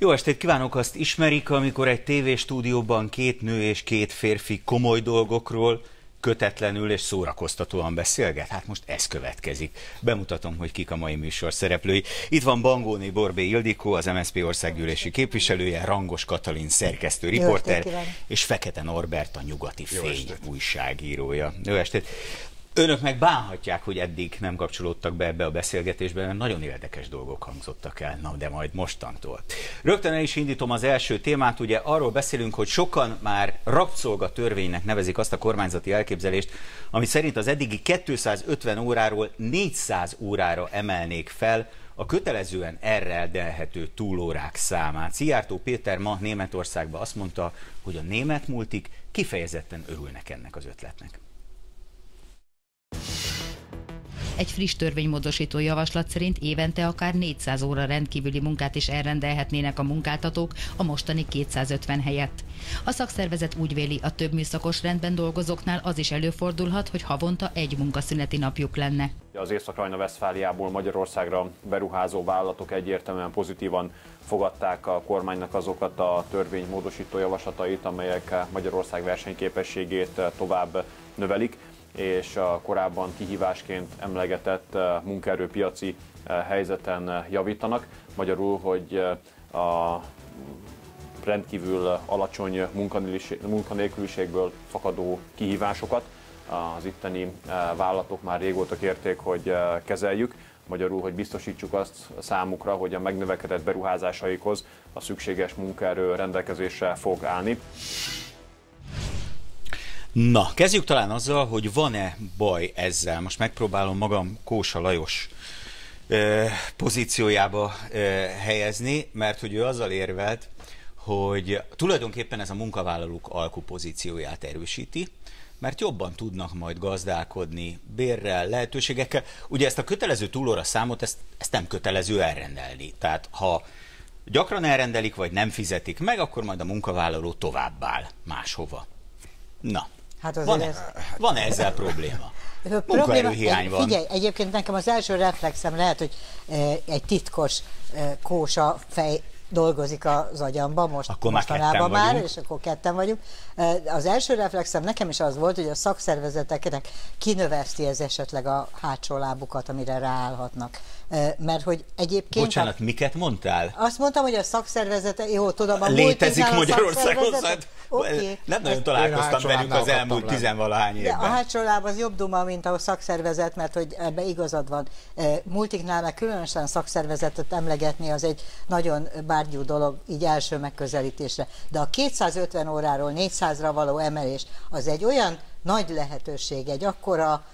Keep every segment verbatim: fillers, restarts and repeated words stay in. Jó estét kívánok! Azt ismerik, amikor egy tévéstúdióban két nő és két férfi komoly dolgokról kötetlenül és szórakoztatóan beszélget? Hát most ez következik. Bemutatom, hogy kik a mai műsor szereplői. Itt van Bangóné Borbély Ildikó, az em es zé pé országgyűlési képviselője, Rangos Katalin szerkesztő, riporter, és Fekete Norbert, a Nyugati Fény újságírója. Jó estét! Önök meg bánhatják, hogy eddig nem kapcsolódtak be ebbe a beszélgetésbe, mert nagyon érdekes dolgok hangzottak el, na de majd mostantól. Rögtön el is indítom az első témát, ugye arról beszélünk, hogy sokan már rabszolgatörvénynek nevezik azt a kormányzati elképzelést, ami szerint az eddigi kétszázötven óráról négyszáz órára emelnék fel a kötelezően erre eldelhető túlórák számát. Szijjártó Péter ma Németországban azt mondta, hogy a német multik kifejezetten örülnek ennek az ötletnek. Egy friss törvénymódosító javaslat szerint évente akár négyszáz óra rendkívüli munkát is elrendelhetnének a munkáltatók a mostani kétszázötven helyett. A szakszervezet úgy véli, a több műszakos rendben dolgozóknál az is előfordulhat, hogy havonta egy munkaszüneti napjuk lenne. Az Észak-Rajna-Vesztfáliából Magyarországra beruházó vállalatok egyértelműen pozitívan fogadták a kormánynak azokat a törvénymódosító javaslatait, amelyek Magyarország versenyképességét tovább növelik, és a korábban kihívásként emlegetett munkaerőpiaci helyzeten javítanak. Magyarul, hogy a rendkívül alacsony munkanélküliségből fakadó kihívásokat az itteni vállalatok már régóta kérték, hogy kezeljük. Magyarul, hogy biztosítsuk azt számukra, hogy a megnövekedett beruházásaikhoz a szükséges munkaerő rendelkezésre fog állni. Na, kezdjük talán azzal, hogy van-e baj ezzel. Most megpróbálom magam Kósa Lajos euh, pozíciójába euh, helyezni, mert hogy ő azzal érvelt, hogy tulajdonképpen ez a munkavállalók alkupozícióját erősíti, mert jobban tudnak majd gazdálkodni bérrel, lehetőségekkel. Ugye ezt a kötelező túlóra számot, ezt, ezt nem kötelező elrendelni. Tehát ha gyakran elrendelik, vagy nem fizetik meg, akkor majd a munkavállaló továbbáll máshova. Na. Hát van, ez... van -e ezzel probléma? Munkaerőhiány van. Figyelj, egyébként nekem az első reflexem lehet, hogy egy titkos Kósa fej dolgozik az agyamban, most, mostanában már, már és akkor ketten vagyunk. Az első reflexem nekem is az volt, hogy a szakszervezeteknek kinöveszti ez esetleg a hátsó lábukat, amire ráállhatnak. Mert hogy egyébként... Bocsánat, hát, miket mondtál? Azt mondtam, hogy a szakszervezete... Jó, tudom, a létezik Magyarországon, okay. Nem nagyon találkoztam velük az elmúlt tizenvalahány évben. De a hátsó láb az jobb duma, mint a szakszervezet, mert hogy ebbe igazad van. Multiknál, meg különösen szakszervezetet emlegetni, az egy nagyon bárgyú dolog, így első megközelítésre. De a kétszázötven óráról négyszázra való emelés, az egy olyan nagy lehetőség, egy akkora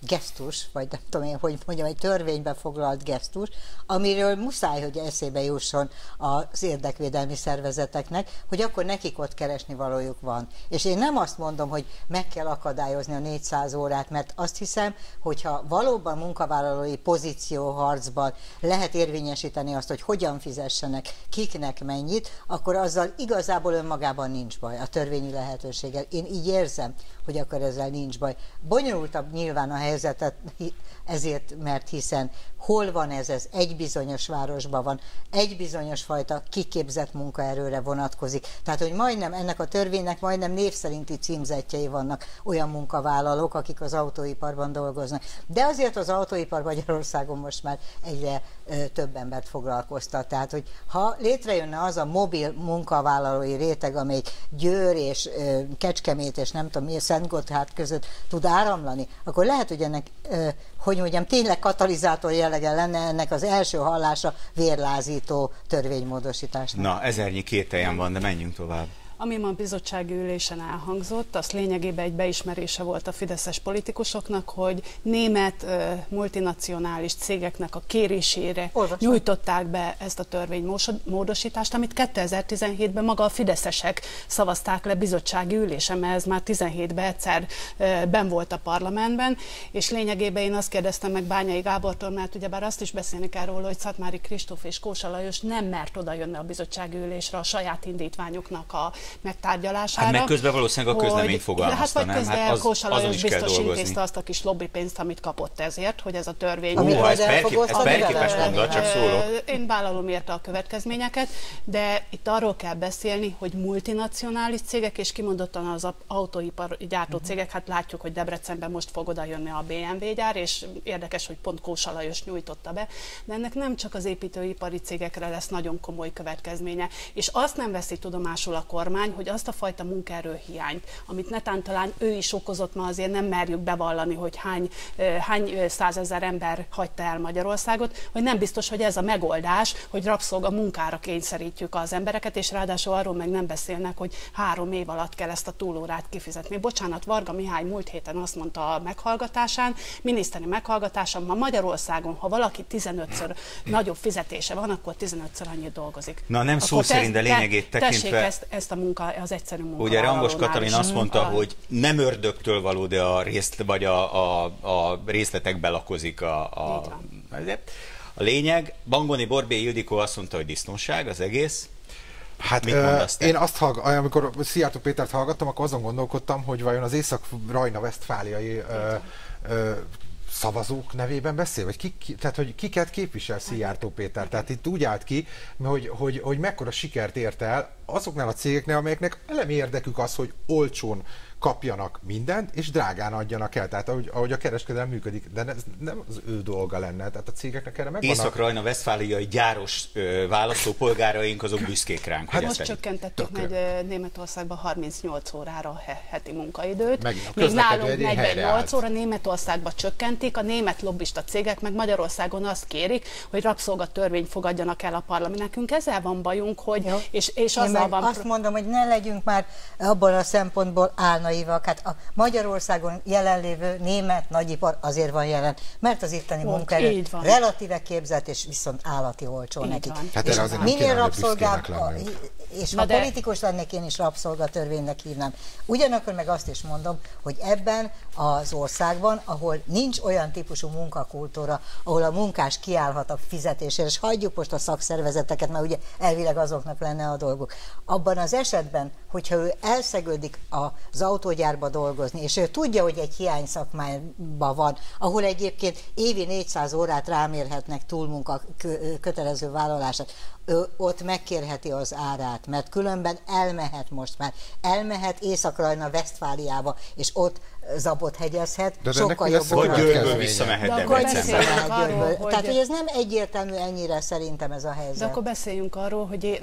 gesztus, vagy nem tudom én, hogy mondjam, egy törvénybe foglalt gesztus, amiről muszáj, hogy eszébe jusson az érdekvédelmi szervezeteknek, hogy akkor nekik ott keresni valójuk van. És én nem azt mondom, hogy meg kell akadályozni a négyszáz órát, mert azt hiszem, hogyha valóban munkavállalói pozícióharcban lehet érvényesíteni azt, hogy hogyan fizessenek, kiknek mennyit, akkor azzal igazából önmagában nincs baj, a törvényi lehetőséggel. Én így érzem, hogy akkor ezzel nincs baj. Bonyolultabb nyilván a helyzetet ezért, mert hiszen hol van ez, ez egy bizonyos városban van, egy bizonyos fajta kiképzett munkaerőre vonatkozik. Tehát, hogy majdnem ennek a törvénynek majdnem név szerinti címzetjei vannak olyan munkavállalók, akik az autóiparban dolgoznak. De azért az autóipar Magyarországon most már egyre ö, több embert foglalkoztat. Tehát, hogy ha létrejönne az a mobil munkavállalói réteg, amelyik Győr és ö, Kecskemét és nem tudom mi, Szentgotthárd között tud áramlani, akkor lehet, hogy ennek, ö, hogy mondjam, tényleg katalizátor jellege lenne ennek az első hallása vérlázító törvénymódosításnak. Na, ezernyi kételjen van, de menjünk tovább. Ami ma a bizottsági ülésen elhangzott, az lényegében egy beismerése volt a fideszes politikusoknak, hogy német multinacionális cégeknek a kérésére Olvasod. nyújtották be ezt a törvénymódosítást, amit kétezer-tizenhétben maga a fideszesek szavazták le bizottsági ülésen, mert ez már tizenhétben egyszer ben volt a parlamentben, és lényegében én azt kérdeztem meg Bányai Gábortól, mert ugyebár azt is beszélni kell róla, hogy Szatmári Kristóf és Kósa Lajos nem mert oda jönne a bizottsági ülésre a saját indítványoknak a megtárgyalására. Hát meg közben valószínűleg a közleményt fogalmazta, nem? Hát vagy közben Kósa Lajos biztos intézte azt a kis lobbipénzt, amit kapott ezért, hogy ez a törvény... Ó, ez perképes mondat, csak szólok. Én vállalom érte a következményeket, de itt arról kell beszélni, hogy multinacionális cégek, és kimondottan az autóipar gyártó cégek, hát látjuk, hogy Debrecenben most fog oda jönni a bé em vé gyár, és érdekes, hogy pont Kósa Lajos nyújtotta be, de ennek nem csak az építőipari cégekre lesz nagyon komoly következménye, és azt nem veszi tudomásul a kormány, hogy azt a fajta munkaerőhiányt, amit netán talán ő is okozott, ma azért nem merjük bevallani, hogy hány, hány százezer ember hagyta el Magyarországot, hogy nem biztos, hogy ez a megoldás, hogy rabszolga munkára kényszerítjük az embereket, és ráadásul arról meg nem beszélnek, hogy három év alatt kell ezt a túlórát kifizetni. Bocsánat, Varga Mihály múlt héten azt mondta a meghallgatásán, miniszteri meghallgatáson, ma Magyarországon, ha valaki tizenötször nagyobb fizetése van, akkor tizenötször annyit dolgozik. Na nem akkor szó szerint, de lényegét tekintve... Tessék ezt, ezt a munka, az egyszerű munka. Ugye Rangos Katalin azt mondta, munka, hogy nem ördögtől való, de a, részt, vagy a, a, a részletekbe lakozik a... a... A lényeg, Bangóné Borbély Ildikó azt mondta, hogy disznóság az egész. Hát mit mondasz te? Én azt hallgattam, amikor Szijjártó Pétert hallgattam, akkor azon gondolkodtam, hogy vajon az észak-rajna-vesztfáliai szavazók nevében beszél? Vagy ki, ki, tehát, hogy kiket képvisel Szijjártó Péter? Tehát itt úgy állt ki, hogy, hogy, hogy mekkora sikert ért el azoknál a cégeknél, amelyeknek elemi érdekük az, hogy olcsón kapjanak mindent, és drágán adjanak el. Tehát ahogy, ahogy a kereskedelem működik, de ez nem az ő dolga lenne. Tehát a cégeknek erre megvannak. Észak-Rajna-Vesztfáliai gyáros ö, választópolgáraink azok büszkék ránk. Hát most csökkentettük meg Németországban harmincnyolc órára a heti munkaidőt. Megint a még nálunk negyvennyolc óra, Németországban csökkentik, a német lobbista cégek meg Magyarországon azt kérik, hogy rabszolgatörvényt fogadjanak el a parlament. Nekünk ezzel van bajunk, hogy... És, és azzal van... Azt mondom, hogy ne legyünk már abban a szempontból állnak. Hát a Magyarországon jelenlévő német nagyipar azért van jelen, mert az itteni munkaerő relatíve képzett, és viszont állati olcsó így nekik. Hát és minél rabszolgább, és ha de... politikus lennék, én is rabszolgatörvénynek hívnám. Ugyanakkor meg azt is mondom, hogy ebben az országban, ahol nincs olyan típusú munkakultúra, ahol a munkás kiállhat a fizetésére, és hagyjuk most a szakszervezeteket, mert ugye elvileg azoknak lenne a dolguk. Abban az esetben, hogyha ő elszegődik az autógyárba dolgozni, és ő tudja, hogy egy hiány szakmában van, ahol egyébként évi négyszáz órát rámérhetnek túlmunka kötelező vállalását, ő ott megkérheti az árát, mert különben elmehet most már. Elmehet Észak-Rajna-Vesztfáliába, és ott zabot hegyezhet, de sokkal jobb volt. Vagy Győrből visszamehet Debrecenbe. Tehát, hogy ez nem egyértelmű ennyire szerintem ez a helyzet. De akkor beszéljünk arról, hogy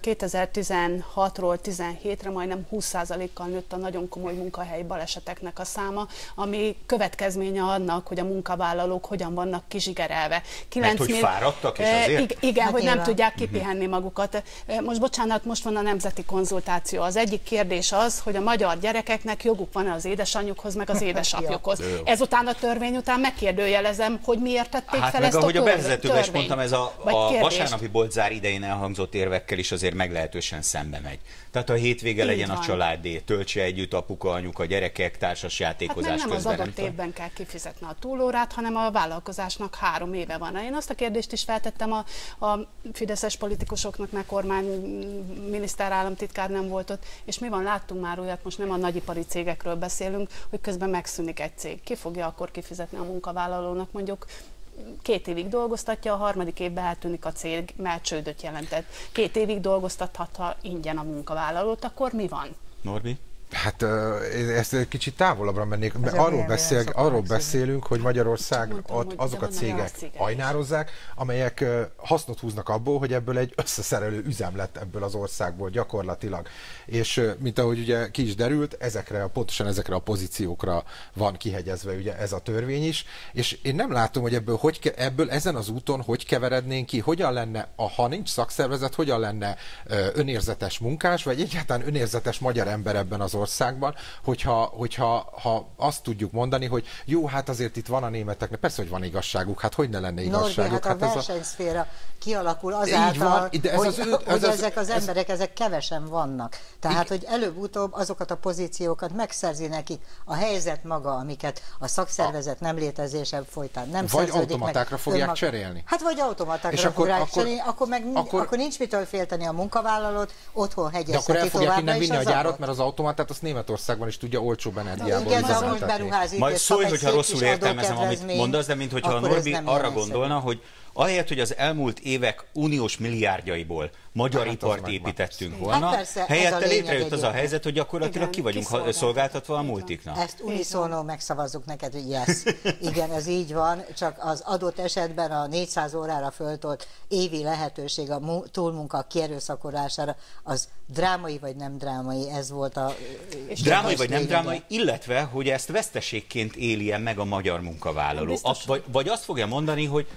kétezer-tizenhatról tizenhétre majdnem húsz százalékkal nőtt a nagyon komoly munkahelyi baleseteknek a száma, ami következménye annak, hogy a munkavállalók hogyan vannak kizsigerelve. kilenc Mert hogy fáradtak is azért? Igen, hát hogy nem tudják kipihenni magukat. Most bocsánat, most van a nemzeti konzultáció. Az egyik kérdés az, hogy a magyar gyerekeknek joguk van az édesanyjuk meg az édesapjukhoz. Ezután a törvény után megkérdőjelezem, hogy miért tették hát fel meg, ezt ahogy a, a bevezetőben is mondtam, ez a, a vasárnapi boltzár idején elhangzott érvekkel is azért meglehetősen szembe megy. Tehát a hétvége így legyen van. A családé, töltse együtt apuka, anyuka, gyerekek, társasjátékozás hát nem közben. Nem az adott évben kell kifizetni a túlórát, hanem a vállalkozásnak három éve van. Én azt a kérdést is feltettem a, a fideszes politikusoknak, mert kormány miniszterállamtitkár nem volt ott, és mi van, láttunk már olyat, most nem a nagyipari cégekről beszélünk, hogy közben megszűnik egy cég. Ki fogja akkor kifizetni a munkavállalónak, mondjuk két évig dolgoztatja, a harmadik évben eltűnik a cég, mert csődöt jelentett. Két évig dolgoztathatja ingyen a munkavállalót, akkor mi van? Norbi? Hát ezt egy kicsit távolabbra mennék, mert arról, beszél, arról beszélünk, hogy Magyarország mondtam, hogy azok a cégek hajnározzák, amelyek hasznot húznak abból, hogy ebből egy összeszerelő üzem lett ebből az országból gyakorlatilag. És mint ahogy ugye ki is derült, ezekre, pontosan ezekre a pozíciókra van kihegyezve ugye ez a törvény is, és én nem látom, hogy ebből, hogy, ebből ezen az úton hogy keverednénk ki, hogyan lenne, ha nincs szakszervezet, hogyan lenne önérzetes munkás, vagy egyáltalán önérzetes magyar ember ebben az országban. Magyarországban, hogyha, hogyha ha azt tudjuk mondani, hogy jó, hát azért itt van a németeknek, persze, hogy van igazságuk, hát hogy ne lenne igazságuk. Norbi, hát, hát a versenyszféra a... kialakul azáltal, van, de ez hogy, az ő, ez hogy az, ezek az emberek, ez... ezek kevesen vannak. Tehát, hogy előbb-utóbb azokat a pozíciókat megszerzi nekik a helyzet maga, amiket a szakszervezet nem létezése folytán nem vagy automatákra meg, fogják önmag... cserélni. Hát vagy automatákra fogják akkor, cserélni, akkor, meg, akkor, akkor nincs mitől félteni a munkavállalót, otthon hegyezteti továbbra is az akkor el fogják innen vinni a gyárat, mert az automatát azt Németországban is tudja olcsóbb energiából üzemeltetni. Majd szólj, hogyha rosszul értelmezem, amit mondasz, de minthogyha a Norbi arra gondolna, hogy ahelyett, hogy az elmúlt évek uniós milliárdjaiból magyar hát ipart építettünk volna, hát persze, helyette létrejött az a helyzet, hogy gyakorlatilag ki vagyunk szolgáltatva a multiknak. Ezt uniszónó megszavazzuk neked, hogy yes. Igen, ez így van, csak az adott esetben a négyszáz órára föltolt évi lehetőség a túlmunka kierőszakolására az drámai vagy nem drámai, ez volt a... Drámai vagy nem drámai, illetve, hogy ezt veszteségként éljen meg a magyar munkavállaló. Azt, vagy, vagy azt fogja mondani, hogy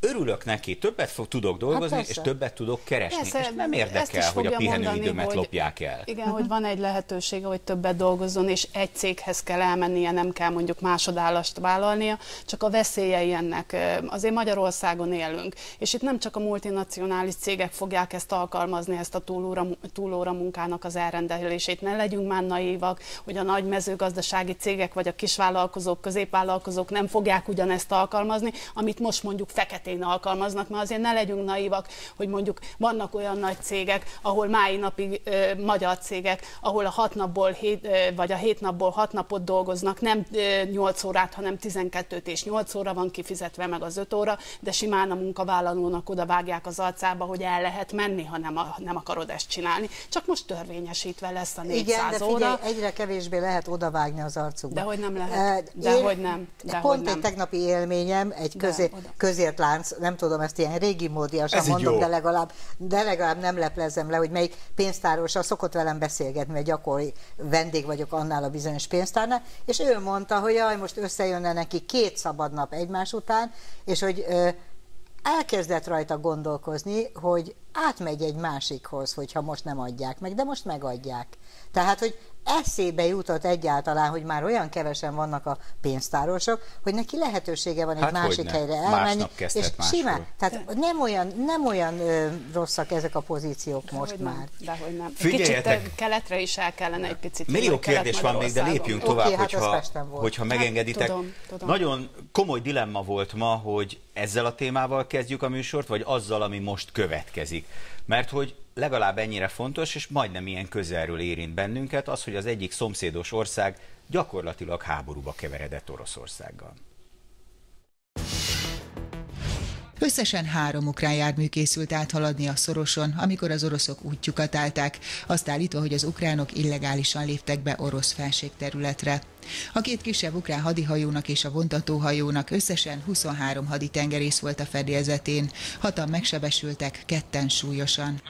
örülök neki, többet fog, tudok dolgozni, hát és többet tudok keresni. Persze, és nem érdekel, hogy a pihenőidőmet lopják el. Igen, hogy van egy lehetősége, hogy többet dolgozzon, és egy céghez kell elmennie, nem kell mondjuk másodállást vállalnia, csak a veszélyei ennek. Azért Magyarországon élünk, és itt nem csak a multinacionális cégek fogják ezt alkalmazni, ezt a túlóra, túlóra munkának az elrendelését. Ne legyünk már naívak, hogy a nagy mezőgazdasági cégek vagy a kisvállalkozók, középvállalkozók nem fogják ugyanezt alkalmazni, amit most mondjuk feketén alkalmaznak, mert azért ne legyünk naívak, hogy mondjuk vannak olyan nagy cégek, ahol mái napig ö, magyar cégek, ahol a hat napból hét, ö, vagy a hét napból hat napot dolgoznak, nem ö, nyolc órát, hanem tizenkettőt, és nyolc óra van kifizetve meg az öt óra, de simán a munkavállalónak oda vágják az arcába, hogy el lehet menni, ha nem, a, nem akarod ezt csinálni. Csak most törvényesítve lesz a négyszáz óra. Igen, de egyre kevésbé lehet odavágni az arcukba. De hogy nem lehet. De én, hogy nem. De pont hogy nem. Egy tegnapi élményem, egy közé, közért lát nem tudom, ezt ilyen régi módiasan mondom, de legalább, de legalább nem leplezem le, hogy melyik pénztárosa szokott velem beszélgetni, mert gyakori vendég vagyok annál a bizonyos pénztárnál, és ő mondta, hogy jaj, most összejönne neki két szabad nap egymás után, és hogy ö, elkezdett rajta gondolkozni, hogy átmegy egy másikhoz, hogyha most nem adják meg, de most megadják. Tehát, hogy eszébe jutott egyáltalán, hogy már olyan kevesen vannak a pénztárosok, hogy neki lehetősége van egy hát másik helyre elmenni, és simán. Tehát nem olyan, nem olyan ö, rosszak ezek a pozíciók de most hogy már. Dehogy nem. Figyeljetek. Kicsit teletre is el kellene egy picit. Millió kérdés van még, de lépjünk tovább, okay, hogyha, hát hogyha megengeditek. Hát, tudom, tudom. Nagyon komoly dilemma volt ma, hogy ezzel a témával kezdjük a műsort, vagy azzal, ami most következik. Mert hogy legalább ennyire fontos, és majdnem ilyen közelről érint bennünket az, hogy az egyik szomszédos ország gyakorlatilag háborúba keveredett Oroszországgal. Összesen három ukrán jármű készült áthaladni a szoroson, amikor az oroszok útjukat állták, azt állítva, hogy az ukránok illegálisan léptek be orosz fenség területre. A két kisebb ukrán hadihajónak és a vontatóhajónak összesen huszonhárom haditengerész volt a fedélzetén, hatan megsebesültek, ketten súlyosan.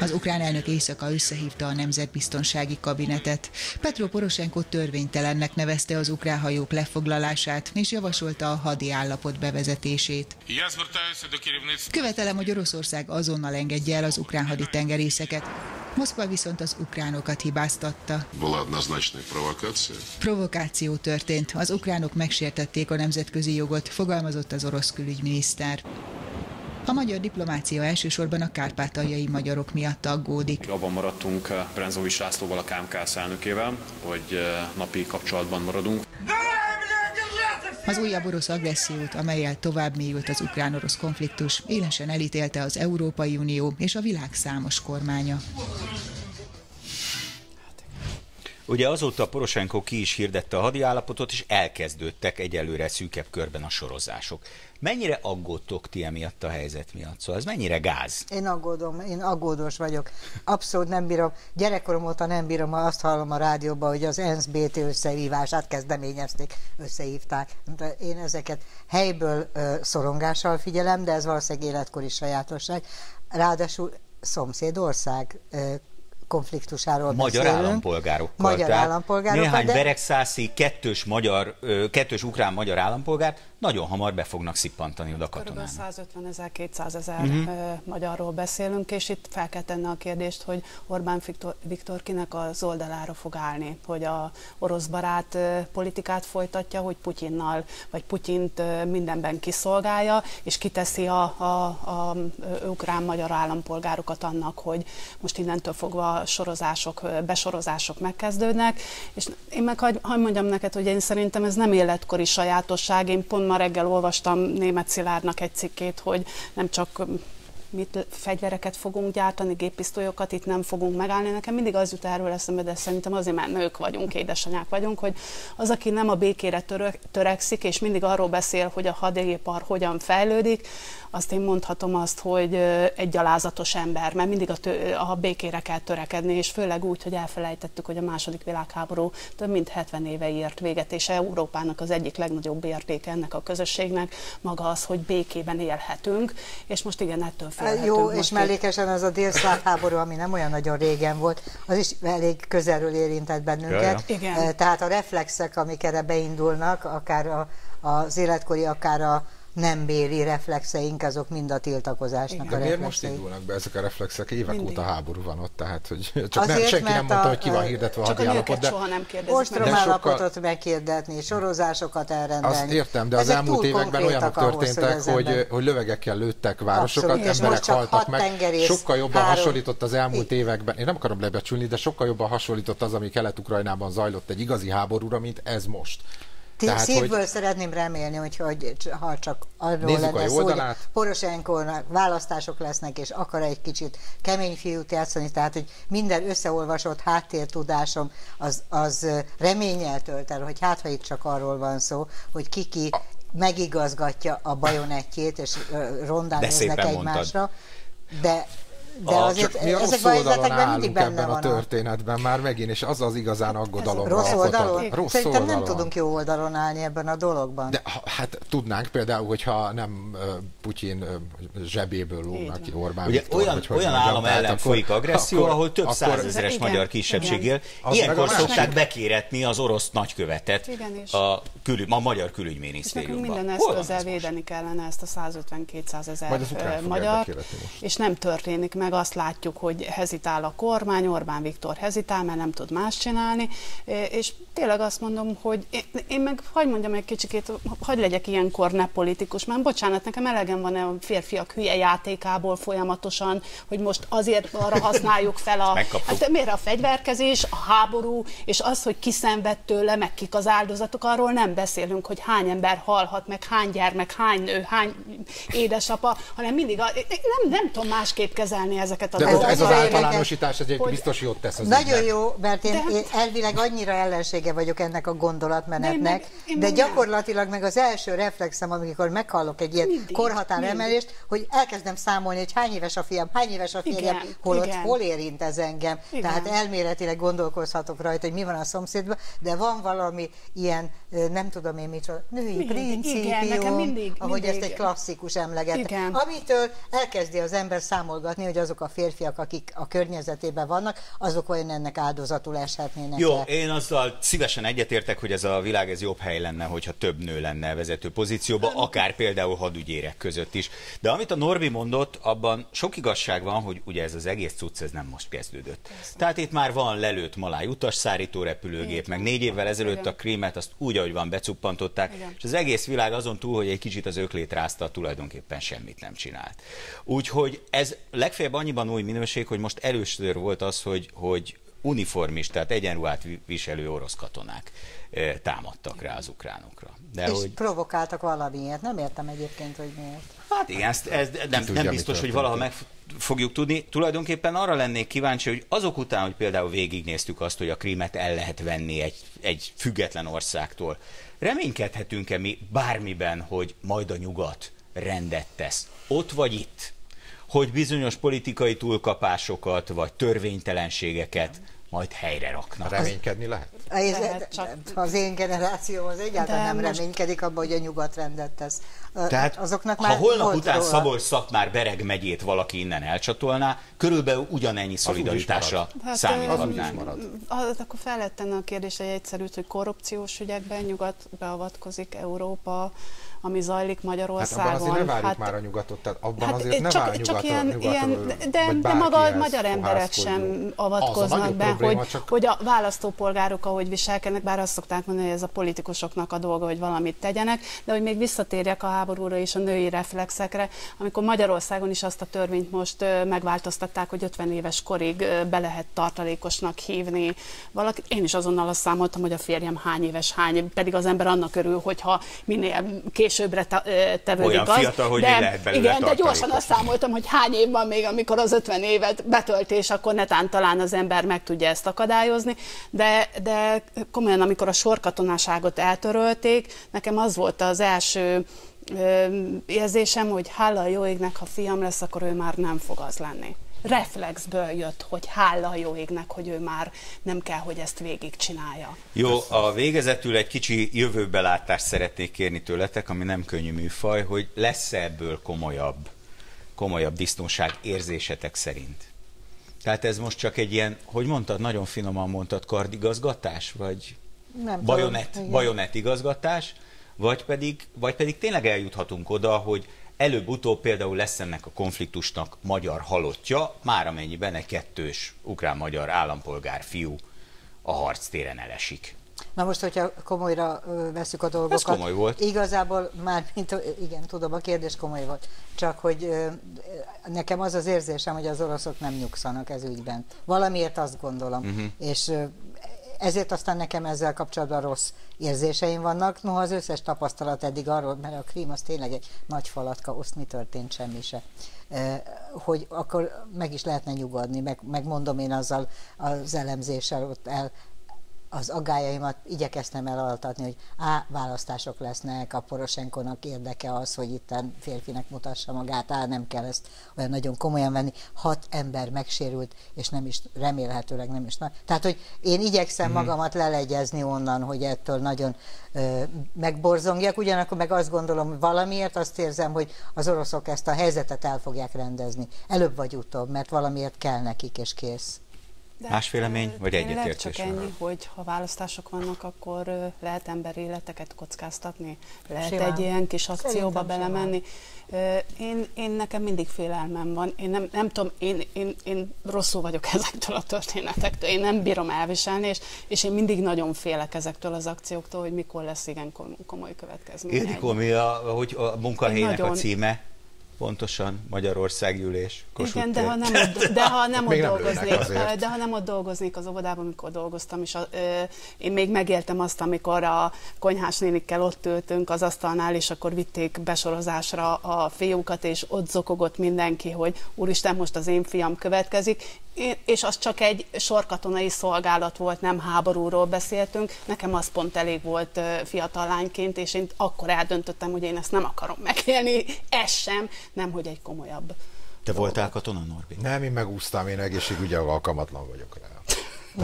Az ukrán elnök éjszaka összehívta a nemzetbiztonsági kabinetet. Petro Poroshenko törvénytelennek nevezte az ukrán hajók lefoglalását, és javasolta a hadi állapot bevezetését. Követelem, hogy Oroszország azonnal engedje el az ukrán haditengerészeket. Moszkva viszont az ukránokat hibáztatta. Provokáció történt, az ukránok megsértették a nemzetközi jogot, fogalmazott az orosz külügyminiszter. A magyar diplomácia elsősorban a kárpátaljai magyarok miatt aggódik. Abban maradtunk Brenzóvis Lászlóval, a ká em ká elnökével, hogy napi kapcsolatban maradunk. Az újabb orosz agressziót, amellyel tovább mélyült az ukrán-orosz konfliktus, élesen elítélte az Európai Unió és a világ számos kormánya. Ugye azóta Poroshenko ki is hirdette a hadiállapotot, és elkezdődtek egyelőre szűkebb körben a sorozások. Mennyire aggódtok ti emiatt a helyzet miatt? Szóval ez mennyire gáz? Én aggódom, én aggódós vagyok. Abszolút nem bírom. Gyerekkorom óta nem bírom, ha azt hallom a rádióban, hogy az ENSZ bé té összehívását kezdeményezték, összehívták. De én ezeket helyből ö, szorongással figyelem, de ez valószínűleg életkori sajátosság. Ráadásul szomszédország ö, konfliktusáról magyar beszélünk. Állampolgárokkal, magyar állampolgárokkal. Néhány beregszászi kettős, kettős ukrán-magyar állampolgár nagyon hamar be fognak szippantani oda katonának. százötven ezer, kétszáz ezer uh-huh. magyarról beszélünk, és itt fel kell tenni a kérdést, hogy Orbán Viktor, Viktor kinek az oldalára fog állni, hogy a orosz barát politikát folytatja, hogy Putyinnal, vagy Putyint mindenben kiszolgálja, és kiteszi a, a, a ukrán-magyar állampolgárokat annak, hogy most innentől fogva sorozások, besorozások megkezdődnek, és én meg hagy, hagy mondjam neked, hogy én szerintem ez nem életkori sajátosság. Én pont ma reggel olvastam Németh Szilárdnak egy cikkét, hogy nem csak mit fegyvereket fogunk gyártani, géppisztolyokat, itt nem fogunk megállni. Nekem mindig az jut erről eszembe, de szerintem azért, mert nők vagyunk, édesanyák vagyunk, hogy az, aki nem a békére török, törekszik, és mindig arról beszél, hogy a hadipar hogyan fejlődik, azt én mondhatom azt, hogy egy gyalázatos ember, mert mindig a, tő, a békére kell törekedni, és főleg úgy, hogy elfelejtettük, hogy a második világháború több mint hetven éve ért véget, és Európának az egyik legnagyobb értéke ennek a közösségnek maga az, hogy békében élhetünk, és most igen, ettől félhetünk. Jó, és mellékesen az a délszláv háború, ami nem olyan nagyon régen volt, az is elég közelről érintett bennünket. Jaja. Tehát a reflexek, amik erre beindulnak, akár a, az életkori, akár a nem béli reflexeink, azok mind a tiltakozásnak igen. a reflexei. De miért most indulnak be ezek a reflexek? Évek mindig. Óta háború van ott, tehát hogy csak azért, nem, senki nem mondta, a, hogy ki van hirdetve a hadiállapot. De soha nem kérdezik. Ostromállapotot meghirdetni, sorozásokat elrendelni. Azt értem, de az ezek elmúlt években olyanok történtek, ahhoz, hogy, hogy, hogy lövegekkel lőttek városokat, abszolút. Emberek haltak meg. Sokkal jobban három. hasonlított az elmúlt I. években, én nem akarom lebecsülni, de sokkal jobban hasonlított az, ami Kelet-Ukrajnában zajlott egy igazi háborúra, mint ez most. Tehát, szívből hogy... szeretném remélni, hogy, hogy ha csak arról lenne szó, hogy Poroshenkonak választások lesznek, és akar egy kicsit kemény fiút játszani, tehát hogy minden összeolvasott háttértudásom az, az reménnyel tölt el, hogy hát ha itt csak arról van szó, hogy kiki a... megigazgatja a bajonettjét, és rondán néznek egymásra. Mondtad. De... De a, azért csak mi a rossz oldalon állunk ebben a történetben már megint, és az az igazán aggodalomra rossz oldalon? Rossz Szerintem oldalon. Nem tudunk jó oldalon állni ebben a dologban. De hát tudnánk például, hogyha nem Putyin zsebéből lógnak ki Orbán Viktor. Olyan, hogy olyan állam ellen tehát, folyik agresszió, akkor, ahol több százezeres magyar kisebbség él. Ilyenkor szokták bekéretni az orosz nagykövetet a, külü, a magyar külügyminisztériumban. És nekünk minden eszközzel védeni kellene ezt a százötven-kétszáz ezer magyar, és nem történik meg. Meg azt látjuk, hogy hezitál a kormány, Orbán Viktor hezitál, mert nem tud más csinálni, és tényleg azt mondom, hogy én, én meg hagy mondjam egy kicsikét, hagy legyek ilyenkor ne politikus, mert bocsánat, nekem elegem van a férfiak hülye játékából folyamatosan, hogy most azért arra használjuk fel a... Hát, miért a fegyverkezés, a háború, és az, hogy ki szenved tőle, meg kik az áldozatok, arról nem beszélünk, hogy hány ember halhat, meg hány gyermek, hány nő, hány édesapa, hanem mindig a, nem, nem tudom másképp kezelni ezeket a dolgokat. Ez az általánosítás egy biztos jót tesz az nagyon ügynek. Jó, mert én, én elvileg annyira ellensége vagyok ennek a gondolatmenetnek, nem, nem, de gyakorlatilag meg az első reflexem, amikor meghallok egy ilyen mindig, korhatáremelést, mindig. Hogy elkezdem számolni, hogy hány éves a fiam, hány éves a férjem, holott hol érint ez engem. Igen. Tehát elméletileg gondolkozhatok rajta, hogy mi van a szomszédban, de van valami ilyen, nem tudom én micsoda, női principium, ahogy ezt egy klasszikus emleget. Amitől elkezdi az ember számolgatni, hogy azok a férfiak, akik a környezetében vannak, azok vajon ennek áldozatul eshetnének. Jó, el. Én azzal szívesen egyetértek, hogy ez a világ ez jobb hely lenne, hogyha több nő lenne vezető pozícióban, akár például hadügyérek között is. De amit a Norbi mondott, abban sok igazság van, hogy ugye ez az egész cucc ez nem most kezdődött. Persze. Tehát itt már van lelőtt maláj utasszállító repülőgép, Én. meg négy évvel ezelőtt Igen. a Krímet azt úgy, ahogy van, becuppantották, Igen. és az egész világ azon túl, hogy egy kicsit az öklét rázta, tulajdonképpen semmit nem csinált. Úgyhogy ez legfeljebb annyiban új minőség, hogy most először volt az, hogy, hogy uniformist, tehát egyenruhát viselő orosz katonák támadtak rá az ukránokra. De és hogy... provokáltak valamiért, nem értem egyébként, hogy miért. Hát igen, ezt, ezt nem, tudja, nem biztos, hogy valaha meg fogjuk tudni. Tulajdonképpen arra lennék kíváncsi, hogy azok után, hogy például végignéztük azt, hogy a Krímet el lehet venni egy, egy független országtól, reménykedhetünk-e mi bármiben, hogy majd a nyugat rendet tesz? Ott vagy itt? Hogy bizonyos politikai túlkapásokat, vagy törvénytelenségeket majd helyre raknak. Reménykedni lehet? Ez, lehet csak... Az én generációm az egyáltalán de nem most... reménykedik abban, hogy a nyugat rendet tesz. Tehát azoknak már ha holnap után Szabolcs-Szatmár Bereg megyét valaki innen elcsatolná, körülbelül ugyanennyi szolidaritásra számíthatnánk. Akkor fel lehet tenni a kérdés egy egyszerűt, hogy korrupciós ügyekben nyugat beavatkozik, Európa, ami zajlik Magyarországon. Hát abban azért ne várjuk hát, már a nyugatot, tehát abban hát azért ne csak, vár csak nyugaton, ilyen, nyugaton, ilyen, de, de maga a magyar emberek sem avatkoznak be, probléma, hogy, csak... hogy a választópolgárok ahogy viselkednek, bár azt szokták mondani, hogy ez a politikusoknak a dolga, hogy valamit tegyenek, de hogy még visszatérjek a háborúra és a női reflexekre, amikor Magyarországon is azt a törvényt most megváltoztatták, hogy ötven éves korig be lehet tartalékosnak hívni valakit. Én is azonnal azt számoltam, hogy a férjem hány éves, hány, pedig az ember annak örül, hogyha minél későbbre tevődik olyan az. Fiatal, hogy de, lehet igen, de gyorsan azt számoltam, hogy hány év van még, amikor az ötven évet betöltés, akkor netán talán az ember meg tudja ezt akadályozni, de, de komolyan, amikor a sorkatonaságot eltörölték, nekem az volt az első érzésem, hogy hála a jó égnek, ha fiam lesz, akkor ő már nem fog az lenni. Reflexből jött, hogy hála a jó égnek, hogy ő már nem kell, hogy ezt végigcsinálja. Jó, a végezetül egy kicsi jövőbelátást szeretnék kérni tőletek, ami nem könnyű műfaj, hogy lesz-e ebből komolyabb, komolyabb biztonság érzésetek szerint? Tehát ez most csak egy ilyen, hogy mondtad, nagyon finoman mondtad, kardigazgatás, vagy nem bajonett, tudom, bajonett igazgatás, vagy pedig, vagy pedig tényleg eljuthatunk oda, hogy előbb-utóbb például lesz ennek a konfliktusnak magyar halottja, már amennyiben egy kettős ukrán-magyar állampolgár fiú a harctéren elesik. Na most, hogyha komolyra veszük a dolgokat. Ez komoly volt. Igazából már, mint, igen, tudom, a kérdés komoly volt. Csak hogy nekem az az érzésem, hogy az oroszok nem nyugszanak ez ügyben. Valamiért azt gondolom. Uh-huh. És ezért aztán nekem ezzel kapcsolatban rossz érzéseim vannak. Noha az összes tapasztalat eddig arról, mert a Krím az tényleg egy nagy falatka, ott mi történt, semmi se. Hogy akkor meg is lehetne nyugodni, meg, megmondom én azzal az elemzéssel ott el, az aggályaimat igyekeztem elaltatni, hogy á, választások lesznek, a Poroshenkonak érdeke az, hogy itt férfinek mutassa magát, á, nem kell ezt olyan nagyon komolyan venni. Hat ember megsérült, és nem is, remélhetőleg nem is. Tehát, hogy én igyekszem hmm. magamat lelegyezni onnan, hogy ettől nagyon ö, megborzongjak, ugyanakkor meg azt gondolom, valamiért azt érzem, hogy az oroszok ezt a helyzetet el fogják rendezni. Előbb vagy utóbb, mert valamiért kell nekik, és kész. De más vélemény, vagy egyetértés? Csak ennyi, hogy ha választások vannak, akkor lehet emberéleteket kockáztatni, lehet simán egy ilyen kis akcióba szerintem belemenni. Én, én nekem mindig félelmem van. Én nem, nem tudom, én, én, én rosszul vagyok ezektől a történetektől, én nem bírom elviselni, és, és én mindig nagyon félek ezektől az akcióktól, hogy mikor lesz igen komoly következmény. Ildikó, mi a, hogy a munkahelyének nagyon... a címe? Pontosan, Magyarországgyűlés, Kossuth. Igen, de ha nem ott, de ha nem ott dolgoznék, de ha nem ott dolgoznék az óvodában, amikor dolgoztam, és a, ö, én még megéltem azt, amikor a konyhás nénikkel ott ültünk az asztalnál, és akkor vitték besorozásra a fiúkat, és ott zokogott mindenki, hogy úristen, most az én fiam következik. Én, és az csak egy sorkatonai szolgálat volt, nem háborúról beszéltünk. Nekem az pont elég volt fiatal lányként, és én akkor eldöntöttem, hogy én ezt nem akarom megélni, ez sem, nem, hogy egy komolyabb. Te voltál katona, Norbi? Nem, én megúsztam, én egészségügyel alkalmatlan vagyok rá.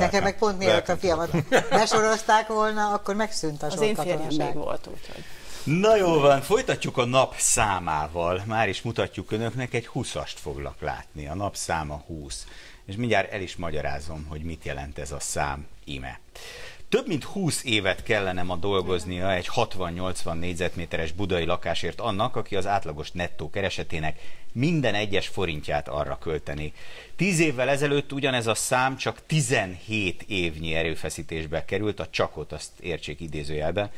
Nekem meg pont miért a fiamat besorozták volna, akkor megszűnt a sorkatonaság. Az én férjem még volt, úgyhogy. Na jól van, folytatjuk a nap számával. Már is mutatjuk önöknek, egy húszast foglak látni. A nap száma húsz. És mindjárt el is magyarázom, hogy mit jelent ez a szám íme. Több mint húsz évet kellene ma dolgoznia egy hatvan-nyolcvan négyzetméteres budai lakásért annak, aki az átlagos nettó keresetének minden egyes forintját arra költeni. tíz évvel ezelőtt ugyanez a szám csak tizenhét évnyi erőfeszítésbe került, a csakot azt értsék idézőjelben,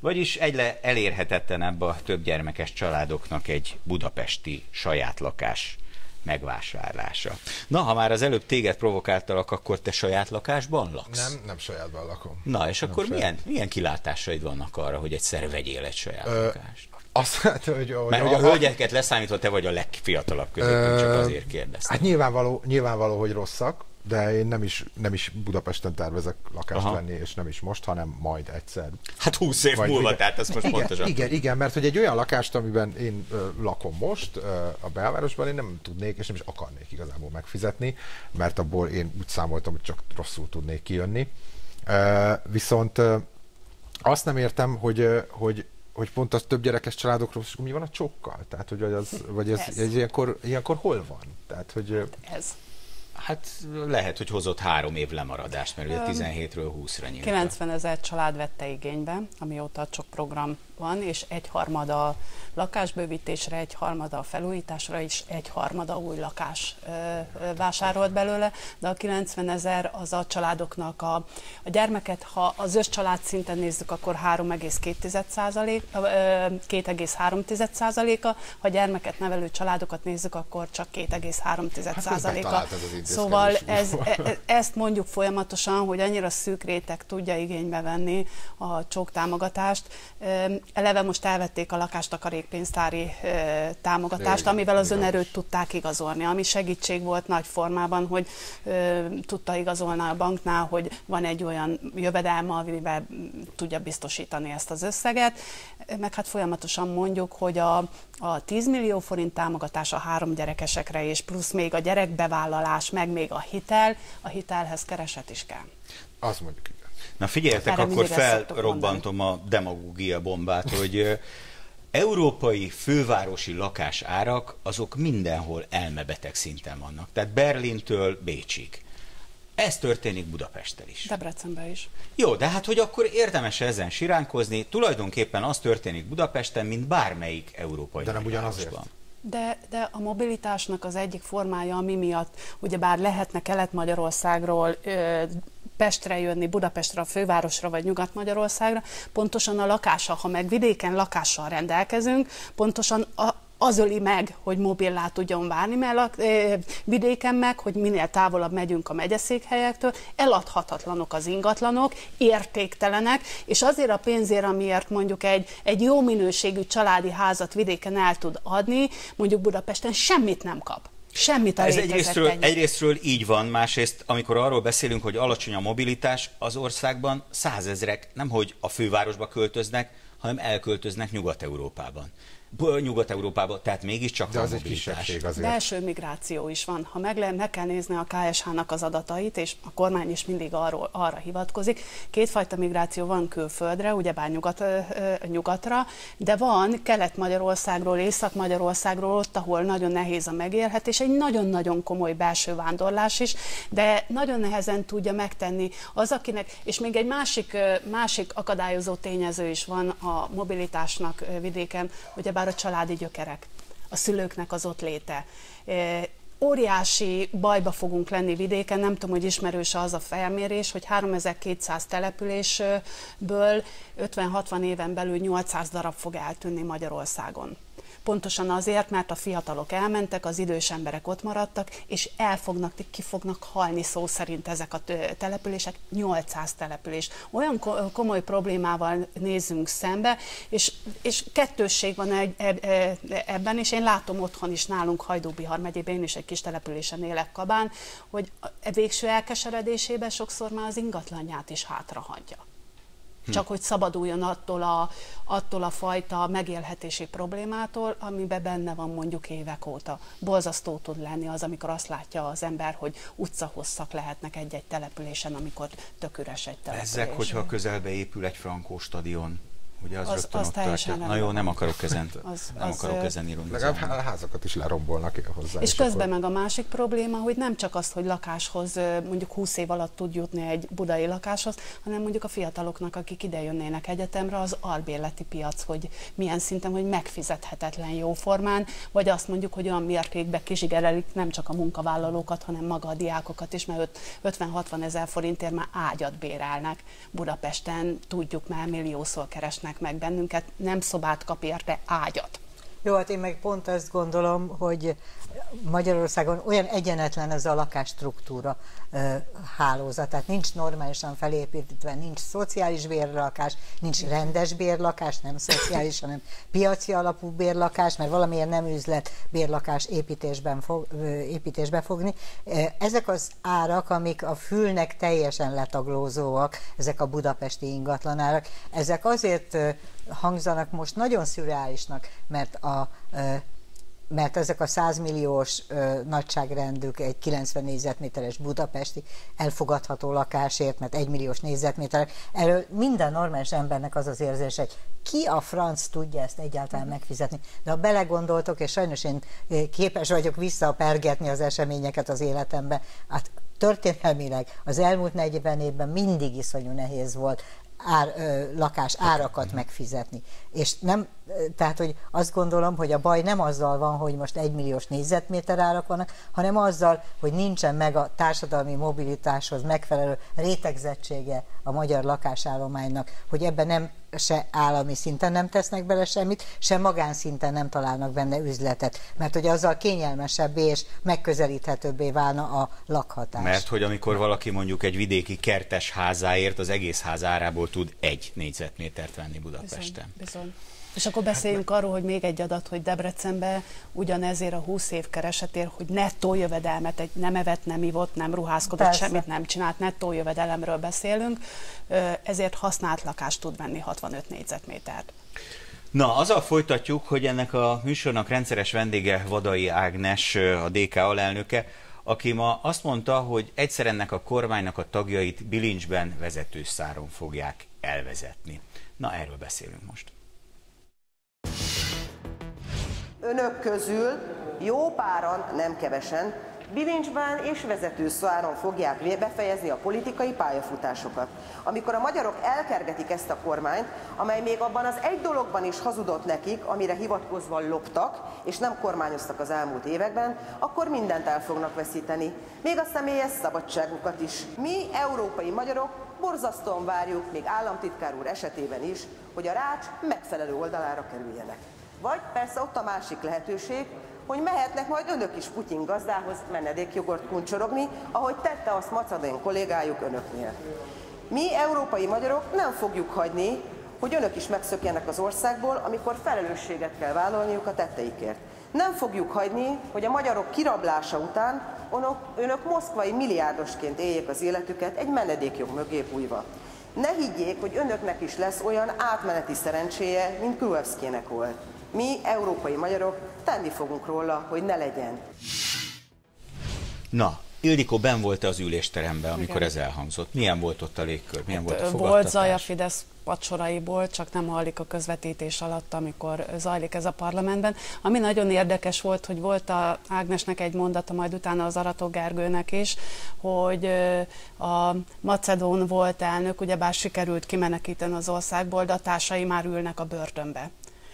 vagyis egyre elérhetetlenebb a többgyermekes családoknak egy budapesti saját lakás megvásárlása. Na, ha már az előbb téged provokáltalak, akkor te saját lakásban laksz? Nem, nem sajátban lakom. Na, és nem akkor milyen, milyen kilátásaid vannak arra, hogy egyszer vegyél egy saját Ö, lakást? Azt, hát, hogy, hogy Mert a, a hölgyeket leszámítva te vagy a legfiatalabb között, csak azért kérdeztem. Hát nyilvánvaló, nyilvánvaló, hogy rosszak, de én nem is, nem is Budapesten tervezek lakást Aha. venni, és nem is most, hanem majd egyszer. Hát húsz év majd múlva, ugye, tehát ezt most igen, pontosan. Igen, igen, mert hogy egy olyan lakást, amiben én ö, lakom most, ö, a belvárosban, én nem tudnék, és nem is akarnék igazából megfizetni, mert abból én úgy számoltam, hogy csak rosszul tudnék kijönni. Ö, viszont ö, azt nem értem, hogy, ö, hogy hogy pont az több gyerekes családokról, és mi van a csókkal? Tehát, hogy az, vagy ez, ez. ez ilyenkor, ilyenkor hol van? Tehát, hogy... Hát ez. Hát lehet, hogy hozott három év lemaradást, mert ugye tizenhétről húszra nyílt. kilencvenezer család vette igénybe, amióta a csok program van, és egyharmada a lakásbővítésre, egyharmada a felújításra, és egyharmada új lakás ö, ö, vásárolt belőle, de a kilencven ezer az a családoknak a, a gyermeket, ha az összcsalád szinten nézzük, akkor három egész kettő százaléka, ha gyermeket nevelő családokat nézzük, akkor csak két egész három százaléka. Hát, szóval ez, e, ezt mondjuk folyamatosan, hogy annyira szűk réteg tudja igénybe venni a csók támogatást. Eleve most elvették a lakástakarékpénztári támogatást, amivel az önerőt tudták igazolni, ami segítség volt nagy formában, hogy tudta igazolni a banknál, hogy van egy olyan jövedelme, amivel tudja biztosítani ezt az összeget. Meg hát folyamatosan mondjuk, hogy a, a tíz millió forint támogatás a három gyerekesekre, és plusz még a gyerekbevállalás, meg még a hitel, a hitelhez kereset is kell. Azt mondjuk, igen. Na figyeljetek, erre akkor felrobbantom a demagógia bombát, hogy európai fővárosi lakásárak azok mindenhol elmebeteg szinten vannak. Tehát Berlintől Bécsig. Ez történik Budapesttel is. Debrecenben is. Jó, de hát hogy akkor érdemes ezen siránkozni? Tulajdonképpen az történik Budapesten, mint bármelyik európai városban. De nem ugyanazért. De, de a mobilitásnak az egyik formája, ami miatt ugyebár lehetne Kelet-Magyarországról Pestre jönni, Budapestre, a fővárosra vagy Nyugat-Magyarországra, pontosan a lakással, ha meg vidéken lakással rendelkezünk, pontosan a az öli meg, hogy mobillá tudjon válni, mert eh, vidéken meg, hogy minél távolabb megyünk a megyeszékhelyektől, eladhatatlanok az ingatlanok, értéktelenek, és azért a pénzért, amiért mondjuk egy, egy jó minőségű családi házat vidéken el tud adni, mondjuk Budapesten semmit nem kap. Semmit a rétegek. Ez egyrésztről, egyrésztről így van, másrészt, amikor arról beszélünk, hogy alacsony a mobilitás, az országban százezrek nemhogy a fővárosba költöznek, hanem elköltöznek Nyugat-Európában. Nyugat-Európában, tehát mégiscsak de az egy kisebbség azért. Belső migráció is van. Ha meg, le, meg kell nézni a ká es há-nak az adatait, és a kormány is mindig arról, arra hivatkozik, kétfajta migráció van külföldre, ugyebár nyugat, nyugatra, de van Kelet-Magyarországról, Észak-Magyarországról, ott, ahol nagyon nehéz a megélhetés, egy nagyon-nagyon komoly belső vándorlás is, de nagyon nehezen tudja megtenni az, akinek, és még egy másik, másik akadályozó tényező is van a mobilitásnak vidéken, ugyebár a családi gyökerek, a szülőknek az ott léte. Óriási bajba fogunk lenni vidéken, nem tudom, hogy ismerős az a felmérés, hogy háromezer-kétszáz településből ötven-hatvan éven belül nyolcszáz darab fog eltűnni Magyarországon. Pontosan azért, mert a fiatalok elmentek, az idős emberek ott maradtak, és el fognak, ki fognak halni szó szerint ezek a települések, nyolcszáz település. Olyan komoly problémával nézünk szembe, és, és kettősség van egy, ebben, és én látom otthon is nálunk Hajdú-Bihar megyében, én is egy kis településen élek, Kabán, hogy a végső elkeseredésében sokszor már az ingatlanját is hátrahagyja. Hm. Csak hogy szabaduljon attól a, attól a fajta megélhetési problémától, amiben benne van mondjuk évek óta. Borzasztó tud lenni az, amikor azt látja az ember, hogy utcahosszak lehetnek egy-egy településen, amikor tök üres egy település. Ezek, hogyha közelbe épül egy frankó stadion, ugye az, az rögtön az ott tartja. Na jó, nem akarok ezen, az, nem az akarok ezen ironizálni. Legalább a házakat is lerombolnak hozzá. És, és közben akkor... meg a másik probléma, hogy nem csak az, hogy lakáshoz mondjuk húsz év alatt tud jutni egy budai lakáshoz, hanem mondjuk a fiataloknak, akik ide jönnének egyetemre, az albérleti piac, hogy milyen szinten, hogy megfizethetetlen jóformán, vagy azt mondjuk, hogy olyan mértékben kizsigerelik nem csak a munkavállalókat, hanem maga a diákokat is, mert ötven-hatvan ezer forintért már ágyat bérelnek Budapesten, tudjuk, már milliószor keresnek meg bennünket, nem szobát kap érte, ágyat. Jó, hát én meg pont azt gondolom, hogy Magyarországon olyan egyenetlen ez a lakásstruktúra hálózat, tehát nincs normálisan felépítve, nincs szociális bérlakás, nincs rendes bérlakás, nem szociális, hanem piaci alapú bérlakás, mert valamiért nem üzlet bérlakás építésben fog, építésbe fogni. Ezek az árak, amik a fülnek teljesen letaglózóak, ezek a budapesti ingatlanárak, ezek azért hangzanak most nagyon szürreálisnak, mert a mert ezek a százmilliós nagyságrendük egy kilencven négyzetméteres budapesti elfogadható lakásért, mert egymilliós négyzetméterek. Erről minden normális embernek az az érzés, hogy ki a franc tudja ezt egyáltalán megfizetni. De ha belegondoltok, és sajnos én képes vagyok visszapergetni az eseményeket az életembe, hát történelmileg az elmúlt negyven évben mindig iszonyú nehéz volt ár, ö, lakás árakat megfizetni. És nem, tehát, hogy azt gondolom, hogy a baj nem azzal van, hogy most egymilliós négyzetméter árak vannak, hanem azzal, hogy nincsen meg a társadalmi mobilitáshoz megfelelő rétegzettsége a magyar lakásállománynak, hogy ebben nem se állami szinten nem tesznek bele semmit, se magánszinten nem találnak benne üzletet. Mert hogy azzal kényelmesebbé és megközelíthetőbbé válna a lakhatás. Mert hogy amikor valaki mondjuk egy vidéki kertes házáért az egész ház árából tud egy négyzetmétert venni Budapesten. Bizony, bizony. És akkor beszéljünk arról, hogy még egy adat, hogy Debrecenben ugyanezért a húsz év keresetért, hogy nettó jövedelmet, egy nem evett, nem ivott, nem ruházkodott, persze, semmit nem csinált, nettó jövedelemről beszélünk, ezért használt lakást tud venni hatvanöt négyzetmétert. Na, azzal folytatjuk, hogy ennek a műsornak rendszeres vendége Vadai Ágnes, a dé ká alelnöke, aki ma azt mondta, hogy egyszer ennek a kormánynak a tagjait bilincsben vezetőszáron fogják elvezetni. Na, erről beszélünk most. Önök közül jó páran, nem kevesen, bilincsben és vezetőszáron fogják befejezni a politikai pályafutásokat. Amikor a magyarok elkergetik ezt a kormányt, amely még abban az egy dologban is hazudott nekik, amire hivatkozva loptak, és nem kormányoztak az elmúlt években, akkor mindent el fognak veszíteni. Még a személyes szabadságukat is. Mi, európai magyarok, borzasztóan várjuk, még államtitkár úr esetében is, hogy a rács megfelelő oldalára kerüljenek. Vagy persze ott a másik lehetőség, hogy mehetnek majd önök is Putyin gazdához menedékjogort kuncsorogni, ahogy tette azt macadén kollégájuk önöknél. Mi, európai magyarok, nem fogjuk hagyni, hogy önök is megszökjenek az országból, amikor felelősséget kell vállalniuk a tetteikért. Nem fogjuk hagyni, hogy a magyarok kirablása után önök, önök moszkvai milliárdosként éljék az életüket egy menedékjog mögé bújva. Ne higgyék, hogy önöknek is lesz olyan átmeneti szerencséje, mint Gruevszkének volt. Mi, európai magyarok, tenni fogunk róla, hogy ne legyen. Na, Ildikó, benn volt-e az ülésteremben, amikor igen, ez elhangzott? Milyen volt ott a légkör? Milyen hát volt a fogadtatás? Volt zaj a Fidesz pacsoraiból, csak nem hallik a közvetítés alatt, amikor zajlik ez a parlamentben. Ami nagyon érdekes volt, hogy volt a Ágnesnek egy mondata, majd utána az Arató Gergőnek is, hogy a macedón volt elnök, ugyebár sikerült kimenekíteni az országból, de a társai már ülnek a börtönbe.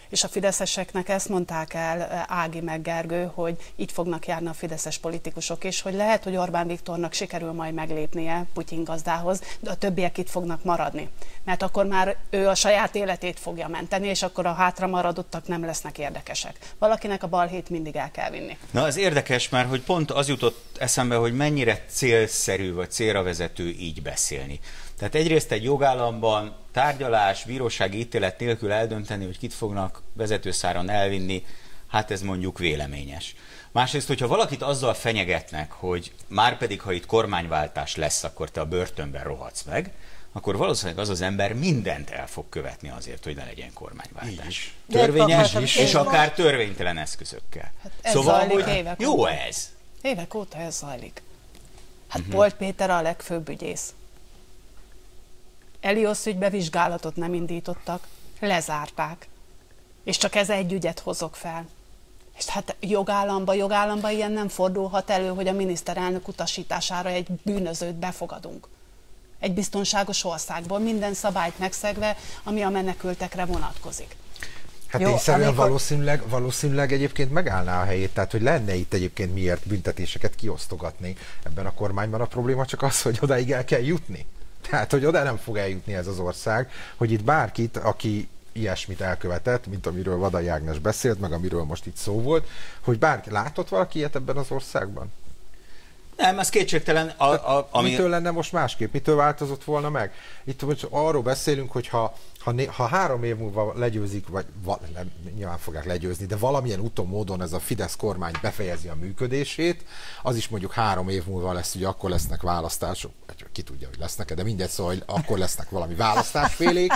És a fideszeseknek ezt mondták el Ági meg Gergő, hogy itt fognak járni a fideszes politikusok is, hogy lehet, hogy Orbán Viktornak sikerül majd meglépnie Putyin gazdához, de a többiek itt fognak maradni. Mert akkor már ő a saját életét fogja menteni, és akkor a hátra maradottak nem lesznek érdekesek. Valakinek a balhét mindig el kell vinni. Na, ez érdekes, mert hogy pont az jutott eszembe, hogy mennyire célszerű vagy célra vezető így beszélni. Tehát egyrészt egy jogállamban tárgyalás, bírósági ítélet nélkül eldönteni, hogy kit fognak vezetőszáron elvinni, hát ez mondjuk véleményes. Másrészt, hogyha valakit azzal fenyegetnek, hogy már pedig, ha itt kormányváltás lesz, akkor te a börtönben rohadsz meg, akkor valószínűleg az az ember mindent el fog követni azért, hogy ne legyen kormányváltás. Törvényes is, és akár törvénytelen eszközökkel. Hát ez szóval, zajlik, hogy évek jó óta. Ez. Évek óta ez zajlik. Hát uh-huh. Polt Péter a legfőbb ügyész. Eliosz ügybe vizsgálatot nem indítottak, lezárták. És csak ez egy ügyet hozok fel. És hát jogállamba, jogállamba ilyen nem fordulhat elő, hogy a miniszterelnök utasítására egy bűnözőt befogadunk. Egy biztonságos országból minden szabályt megszegve, ami a menekültekre vonatkozik. Hát tényszerűen amikor... valószínűleg, valószínűleg egyébként megállná a helyét, tehát hogy lenne itt egyébként miért büntetéseket kiosztogatni. Ebben a kormányban a probléma csak az, hogy odáig el kell jutni. Tehát, hogy oda nem fog eljutni ez az ország, hogy itt bárkit, aki ilyesmit elkövetett, mint amiről Vadai Ágnes beszélt, meg amiről most itt szó volt, hogy bárki látott valaki ilyet ebben az országban? Nem, ez kétségtelen. A, a, ami... Mitől lenne most másképp? Mitől változott volna meg? Itt most arról beszélünk, hogy ha, ha, né, ha három év múlva legyőzik, vagy val, nem, nyilván fogják legyőzni, de valamilyen úton módon ez a Fidesz kormány befejezi a működését, az is mondjuk három év múlva lesz, ugye akkor lesznek választások, ki tudja, hogy lesznek-e, de mindegy, szóval akkor lesznek valami választásfélék.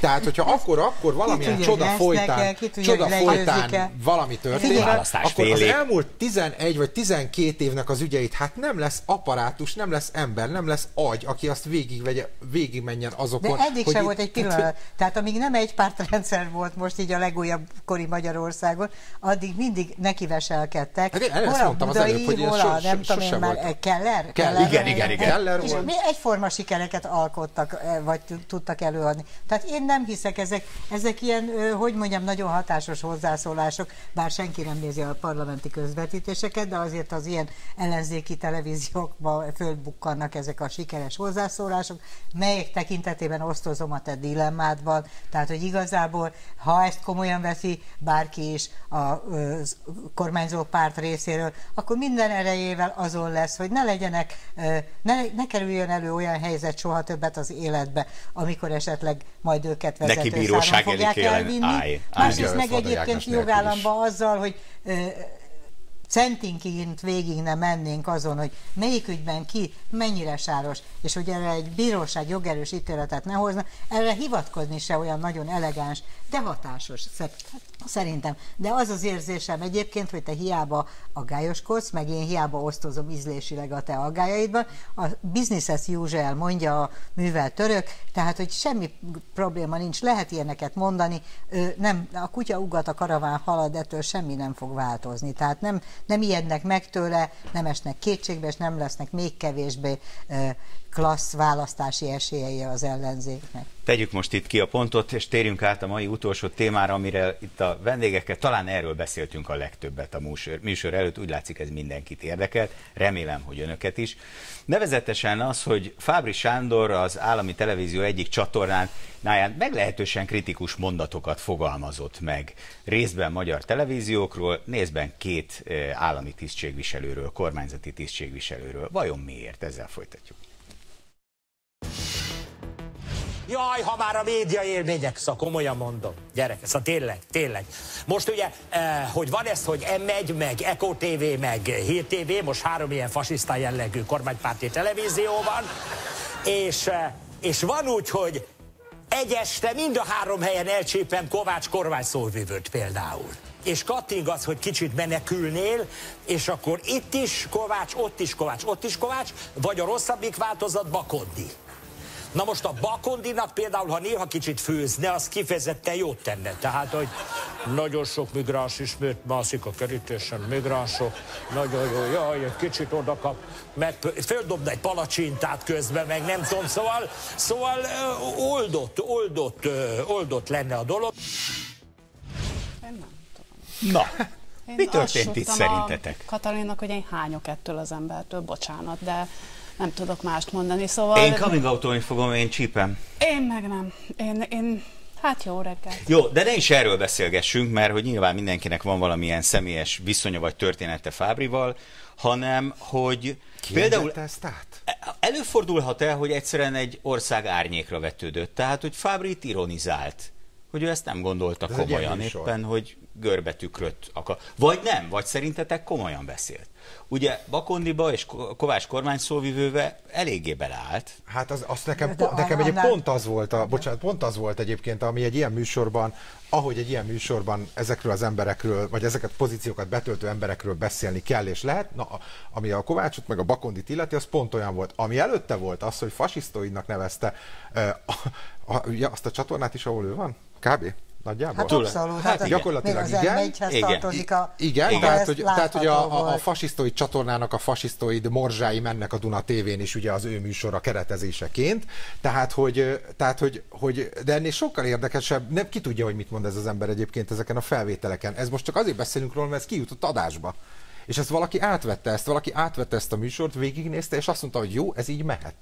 Tehát, hogyha akkor, akkor valamilyen tudja, csoda folytán, tudja, csoda folytán valami történik, akkor az elmúlt tizenegy vagy tizenkét évnek az ügyeit, hát nem lesz apparátus, nem lesz ember, nem lesz agy, aki azt végigvegye, végigmenjen azokon. De eddig sem volt egy pillanat. Tehát amíg nem egy pártrendszer volt most így a legújabb kori Magyarországon, addig mindig nekiveselkedtek. Hát én ezt mondtam az előbb, hogy ilyen sos, nem tudom én már, Keller? Keller? Igen, igen, igen. Keller volt. És egyforma sikereket alkottak, vagy tudtak előadni. Tehát én nem hiszek, ezek, ezek ilyen, hogy mondjam, nagyon hatásos hozzászólások, bár senki nem nézi a parlamenti közvetítéseket, de azért az ilyen ellenzéki televíziókba fölbukkannak ezek a sikeres hozzászólások, melyek tekintetében osztozom a te dilemmádban, tehát hogy igazából, ha ezt komolyan veszi bárki is a kormányzó párt részéről, akkor minden erejével azon lesz, hogy ne legyenek, ne, ne kerüljön elő olyan helyzet soha többet az életbe, amikor esetleg majd őket vezető száron fogják elvinni. Másrészt meg egyébként jogállamba azzal, hogy centinként végig nem mennénk azon, hogy melyik ügyben ki, mennyire sáros, és hogy erre egy bíróság jogerős ítéletet ne hozna, erre hivatkozni se olyan nagyon elegáns, de hatásos szerintem. De az az érzésem egyébként, hogy te hiába aggályoskodsz, meg én hiába osztozom ízlésileg a te aggályaidban, a business as usual, mondja a művelt török, tehát hogy semmi probléma nincs, lehet ilyeneket mondani, nem, a kutya ugat, a karaván halad, ettől semmi nem fog változni, tehát nem nem ijednek meg tőle, nem esnek kétségbe, és nem lesznek még kevésbé klassz választási esélyei az ellenzéknek. Tegyük most itt ki a pontot, és térjünk át a mai utolsó témára, amire itt a vendégekkel talán erről beszéltünk a legtöbbet a műsor, műsor előtt, úgy látszik ez mindenkit érdekelt, remélem, hogy önöket is. Nevezetesen az, hogy Fábry Sándor az állami televízió egyik csatornáján meglehetősen kritikus mondatokat fogalmazott meg. Részben magyar televíziókról, részben két állami tisztségviselőről, kormányzati tisztségviselőről. Vajon miért? Ezzel folytatjuk. Jaj, ha már a média élmények, szóval komolyan mondom, gyerek, szóval tényleg, tényleg. Most ugye, eh, hogy van ez, hogy em egy, meg Eko té vé, meg Hír té vé, most három ilyen fasisztán jellegű kormánypárti televízió van, és, eh, és van úgy, hogy egy este mind a három helyen elcsípem Kovács kormányszóvivőt például. És kattint az, hogy kicsit menekülnél, és akkor itt is Kovács, ott is Kovács, ott is Kovács, vagy a rosszabbik változat Bakondi. Na most a Bakondinak például, ha néha kicsit főzne, az kifejezetten jót tenne. Tehát, hogy nagyon sok migráns ismét mászik a kerítésen, migránsok, nagyon jó, jaj, egy kicsit odakap, meg földobna egy palacsintát közben, meg nem tudom, szóval, szóval oldott, oldott, oldott lenne a dolog. Én nem tudom. Na, én mi történt itt szerintetek? Katalinnak, hogy én hányok ettől az embertől, bocsánat, de... nem tudok mást mondani, szóval... Én coming out-olni fogom, én csípem. Én meg nem. Én, én... Hát jó reggelt. Jó, de ne is erről beszélgessünk, mert hogy nyilván mindenkinek van valamilyen személyes viszonya vagy története Fábrival, hanem hogy ki például előfordulhat el, hogy egyszerűen egy ország árnyékra vetődött. Tehát, hogy Fábrit ironizált, hogy ő ezt nem gondolta de komolyan éppen, hogy görbetükröt akar. Vagy nem, vagy szerintetek komolyan beszélt. Ugye Bakondiba és Kovács kormányszóvivőve eléggé beleállt. Hát az, az nekem, pont, nekem egyébként pont az volt, a, bocsánat, pont az volt egyébként, ami egy ilyen műsorban, ahogy egy ilyen műsorban ezekről az emberekről, vagy ezeket pozíciókat betöltő emberekről beszélni kell és lehet, na, ami a Kovácsot meg a Bakondit illeti, az pont olyan volt. Ami előtte volt az, hogy fasisztoidnak nevezte a, a, ugye azt a csatornát is, ahol ő van, kb. Nagyjából? Hát abszolút, hát, hát gyakorlatilag igen. Igen, az igen. Tartozik a, igen, igen. Tehát, hogy, tehát, hogy a, a fasisztoid csatornának a fasisztoid morzsái mennek a Duna tévén is, ugye az ő műsora keretezéseként, tehát, hogy, tehát hogy, hogy, de ennél sokkal érdekesebb, nem, ki tudja, hogy mit mond ez az ember egyébként ezeken a felvételeken. Ez most csak azért beszélünk róla, mert ez kijutott adásba. És ezt valaki átvette, ezt valaki átvette ezt a műsort, végignézte, és azt mondta, hogy jó, ez így mehet.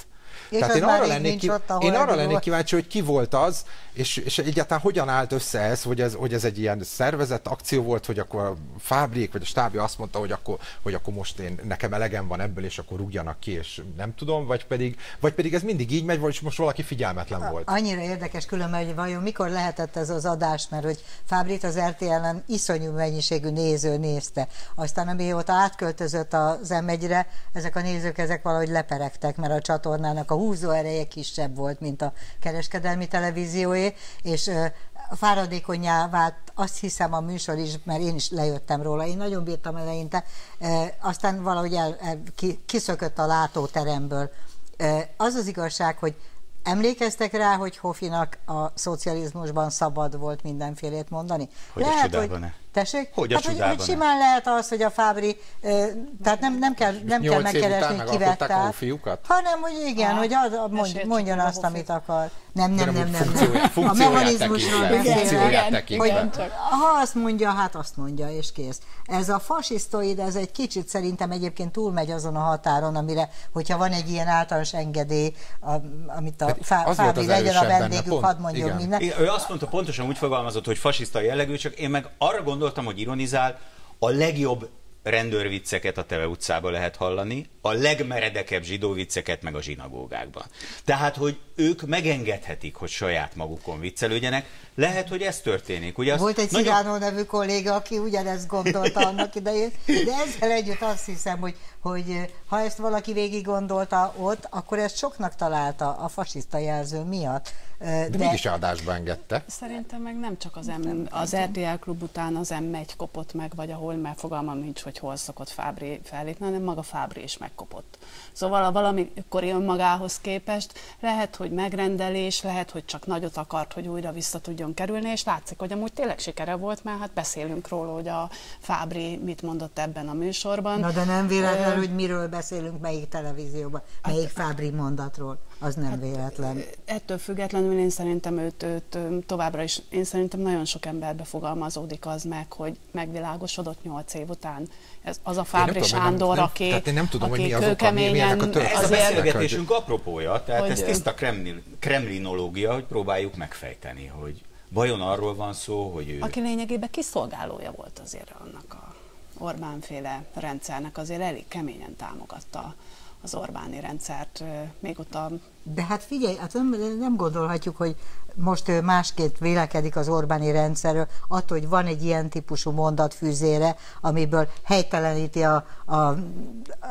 És tehát én arra, lennék, ki... ott, én arra lennék kíváncsi, hogy ki volt az, és, és egyáltalán hogyan állt össze ez hogy, ez, hogy ez egy ilyen szervezett akció volt, hogy akkor a Fábryék vagy a stábja azt mondta, hogy akkor, hogy akkor most én, nekem elegem van ebből, és akkor rúgjanak ki, és nem tudom, vagy pedig, vagy pedig ez mindig így megy, vagy most valaki figyelmetlen a, volt. Annyira érdekes különben, hogy vajon mikor lehetett ez az adás, mert hogy Fábryt az er té el-en iszonyú mennyiségű néző nézte. Aztán amióta átköltözött az em egyre, ezek a nézők ezek valahogy leperegtek, mert a csatornának a húzó ereje kisebb volt, mint a kereskedelmi televízióé, és fáradékonyá vált, azt hiszem a műsor is, mert én is lejöttem róla, én nagyon bírtam eleinte, aztán valahogy el, el, ki, kiszökött a látóteremből. Az az igazság, hogy Emlékeztek rá, hogy Hofinak a szocializmusban szabad volt mindenfélét mondani? Hogy lehet, a csodában-e? Tessék? Hogy a hát, csodában-e? Hogy, hogy simán lehet az, hogy a Fábry, tehát nem, nem kell, nem kell megkeresni, kivett át, hanem hogy igen, ah, hogy ad, mond, mondjon azt, amit akar. Nem, nem, nem, nem, nem. A mechanizmusról beszélve. Ha azt mondja, hát azt mondja, és kész. Ez a fasisztoid, ez egy kicsit szerintem egyébként túlmegy azon a határon, amire, hogyha van egy ilyen általános engedély, amit a Fábry legyen a vendégük, hadd mondjon minden. Ő azt mondta, pontosan úgy fogalmazott, hogy fasiszta jellegű, csak én meg arra gondoltam, hogy ironizál, a legjobb rendőrvicceket a Teve utcában lehet hallani, a legmeredekebb zsidó vicceket meg a zsinagógákban. Tehát, hogy ők megengedhetik, hogy saját magukon viccelődjenek, lehet, hogy ez történik. Ugye volt egy nagyon... Cigánó nevű kolléga, aki ugyanezt gondolta annak idején, de ezzel együtt azt hiszem, hogy, hogy ha ezt valaki végig gondolta ott, akkor ezt soknak találta a fasiszta jelző miatt. De, de mégis adásba engedte. Szerintem meg nem csak az, nem az er dé el klub után az em egy kopott meg, vagy ahol, mert fogalmam nincs, hogy hol szokott Fábry fellépni, hanem maga Fábry is megkopott. Szóval valamikor önmagához képest lehet, hogy megrendelés, lehet, hogy csak nagyot akart, hogy újra vissza tudjon kerülni, és látszik, hogy amúgy tényleg sikere volt, mert hát beszélünk róla, hogy a Fábry mit mondott ebben a műsorban. Na de nem véletlen, hogy miről beszélünk, melyik televízióban, melyik Fábry mondatról. Az nem hát, véletlen. Ettől függetlenül én szerintem őt, őt továbbra is, én szerintem nagyon sok emberbe fogalmazódik az meg, hogy megvilágosodott nyolc év után. Ez az a Fábry Sándor, aki kőkeményen... Ez a beszélgetésünk apropója, tehát hogy, ez tiszta kremlin, kremlinológia, hogy próbáljuk megfejteni, hogy vajon arról van szó, hogy ő... Aki lényegében kiszolgálója volt azért annak a Orbán-féle rendszernek, azért elég keményen támogatta az Orbáni rendszert, még ott a... De hát figyelj, hát nem, nem gondolhatjuk, hogy most másként vélekedik az Orbáni rendszerről, attól, hogy van egy ilyen típusú mondatfűzére, amiből helyteleníti a, a,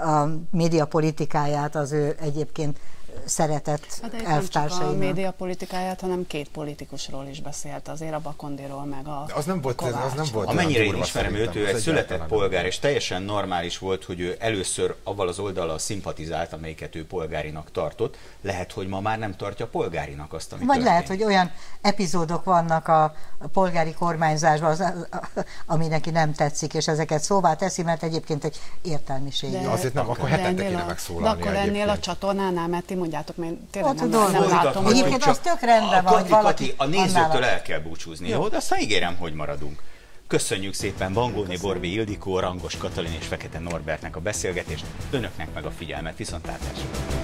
a médiapolitikáját az ő egyébként szeretett hát elvtársainak. Nem csak a médiapolitikáját, hanem két politikusról is beszélt, azért a Bakondiról, meg a az nem volt, Kovács. Az nem volt. Amennyire én ismerem őt, ő egy született polgár, és teljesen normális volt, hogy ő először avval az oldallal szimpatizált, amelyiket ő polgárinak tartott. Lehet, hogy ma már nem tartja polgárinak azt, amit vagy történt. Lehet, hogy olyan epizódok vannak a polgári kormányzásban, az, ami neki nem tetszik, és ezeket szóvá teszi, mert egyébként egy értelmiség. De, azért nem, akkor hetente kéne megszólalni. De akkor ennél a csatornánál, mert ti mondjátok, mert tényleg nem, nem, nem látom. Egyébként az tök rendben van, hogy valaki... A nézőktől el kell búcsúzni, jó? De aztán ígérem, hogy maradunk. Köszönjük szépen Bangóné Borbély Ildikó, Rangos Katalin és Fekete Norbertnek a beszélgetést, önöknek meg a figyelmet, viszontlátásra!